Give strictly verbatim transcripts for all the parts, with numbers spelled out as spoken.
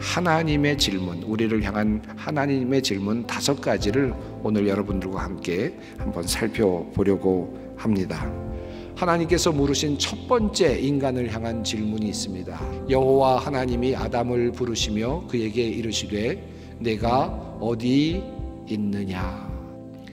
하나님의 질문, 우리를 향한 하나님의 질문 다섯 가지를 오늘 여러분들과 함께 한번 살펴보려고 합니다. 하나님께서 물으신 첫 번째 인간을 향한 질문이 있습니다. 여호와 하나님이 아담을 부르시며 그에게 이르시되 내가 어디 있느냐.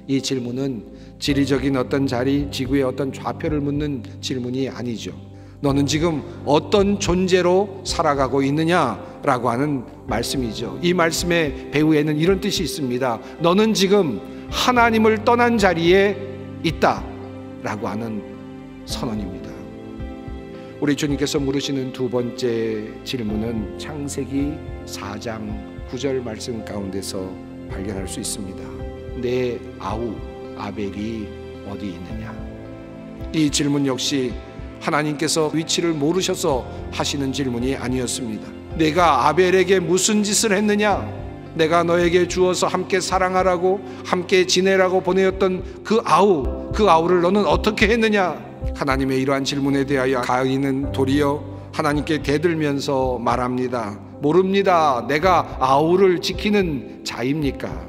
이 질문은 지리적인 어떤 자리, 지구의 어떤 좌표를 묻는 질문이 아니죠. 너는 지금 어떤 존재로 살아가고 있느냐라고 하는 말씀이죠. 이 말씀의 배후에는 이런 뜻이 있습니다. 너는 지금 하나님을 떠난 자리에 있다라고 하는 선언입니다. 우리 주님께서 물으시는 두 번째 질문은 창세기 사 장 구 절 말씀 가운데서 발견할 수 있습니다. 내 아우 아벨이 어디 있느냐. 이 질문 역시 하나님께서 위치를 모르셔서 하시는 질문이 아니었습니다. 내가 아벨에게 무슨 짓을 했느냐? 내가 너에게 주어서 함께 사랑하라고, 함께 지내라고 보내었던 그 아우, 그 아우를 너는 어떻게 했느냐? 하나님의 이러한 질문에 대하여 가인은 도리어 하나님께 대들면서 말합니다. 모릅니다. 내가 아우를 지키는 자입니까?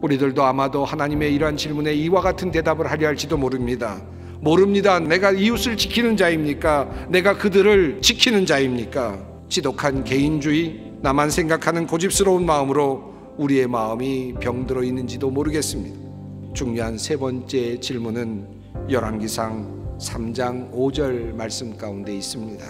우리들도 아마도 하나님의 이러한 질문에 이와 같은 대답을 하려 할지도 모릅니다. 모릅니다. 내가 이웃을 지키는 자입니까? 내가 그들을 지키는 자입니까? 지독한 개인주의, 나만 생각하는 고집스러운 마음으로 우리의 마음이 병들어 있는지도 모르겠습니다. 중요한 세 번째 질문은 열왕기상 삼 장 오 절 말씀 가운데 있습니다.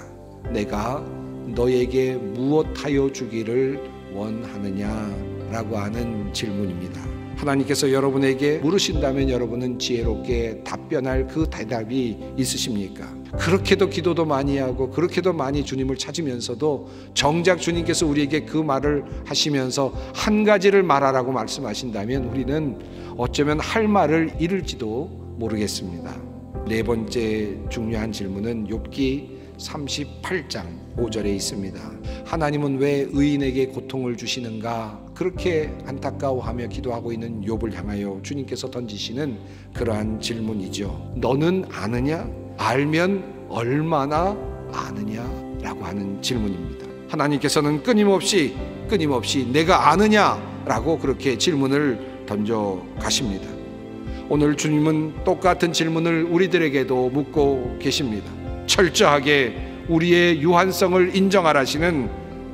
내가 너에게 무엇하여 주기를 원하느냐라고 하는 질문입니다. 하나님께서 여러분에게 물으신다면 여러분은 지혜롭게 답변할 그 대답이 있으십니까? 그렇게도 기도도 많이 하고 그렇게도 많이 주님을 찾으면서도 정작 주님께서 우리에게 그 말을 하시면서 한 가지를 말하라고 말씀하신다면 우리는 어쩌면 할 말을 잃을지도 모르겠습니다. 네 번째 중요한 질문은 욥기 삼십팔 장 오 절에 있습니다. 하나님은 왜 의인에게 고통을 주시는가? 그렇게 안타까워하며 기도하고 있는 욥을 향하여 주님께서 던지시는 그러한 질문이죠. 너는 아느냐? 알면 얼마나 아느냐? 라고 하는 질문입니다. 하나님께서는 끊임없이 끊임없이 내가 아느냐? 라고 그렇게 질문을 던져 가십니다. 오늘 주님은 똑같은 질문을 우리들에게도 묻고 계십니다. 철저하게 우리의 유한성을 인정하라시는,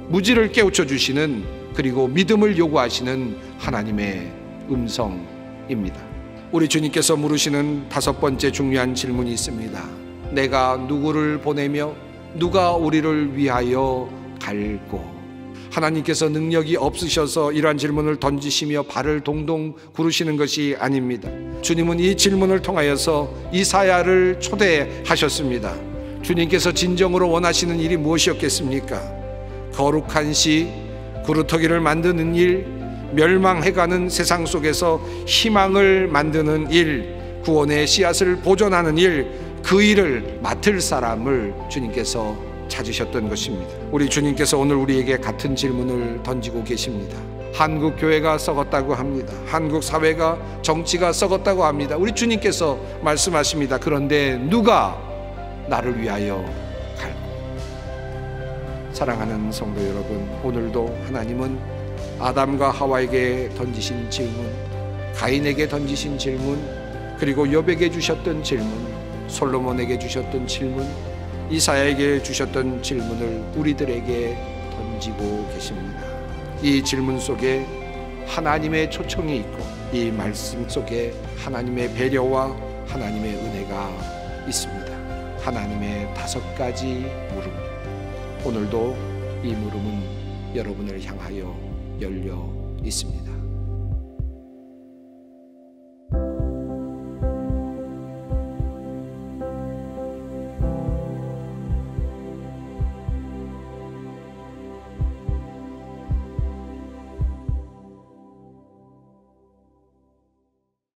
무지를 깨우쳐 주시는, 그리고 믿음을 요구하시는 하나님의 음성입니다. 우리 주님께서 물으시는 다섯 번째 중요한 질문이 있습니다. 내가 누구를 보내며 누가 우리를 위하여 갈고. 하나님께서 능력이 없으셔서 이러한 질문을 던지시며 발을 동동 구르시는 것이 아닙니다. 주님은 이 질문을 통하여서 이사야를 초대하셨습니다. 주님께서 진정으로 원하시는 일이 무엇이었겠습니까? 거룩한 시, 구루터기를 만드는 일, 멸망해가는 세상 속에서 희망을 만드는 일, 구원의 씨앗을 보존하는 일, 그 일을 맡을 사람을 주님께서 찾으셨던 것입니다. 우리 주님께서 오늘 우리에게 같은 질문을 던지고 계십니다. 한국 교회가 썩었다고 합니다. 한국 사회가, 정치가 썩었다고 합니다. 우리 주님께서 말씀하십니다. 그런데 누가 나를 위하여 갈까? 사랑하는 성도 여러분, 오늘도 하나님은 아담과 하와에게 던지신 질문, 가인에게 던지신 질문, 그리고 욥에게 주셨던 질문, 솔로몬에게 주셨던 질문, 이사야에게 주셨던 질문을 우리들에게 던지고 계십니다. 이 질문 속에 하나님의 초청이 있고 이 말씀 속에 하나님의 배려와 하나님의 은혜가 있습니다. 하나님의 다섯 가지 물음, 오늘도 이 물음은 여러분을 향하여 열려 있습니다.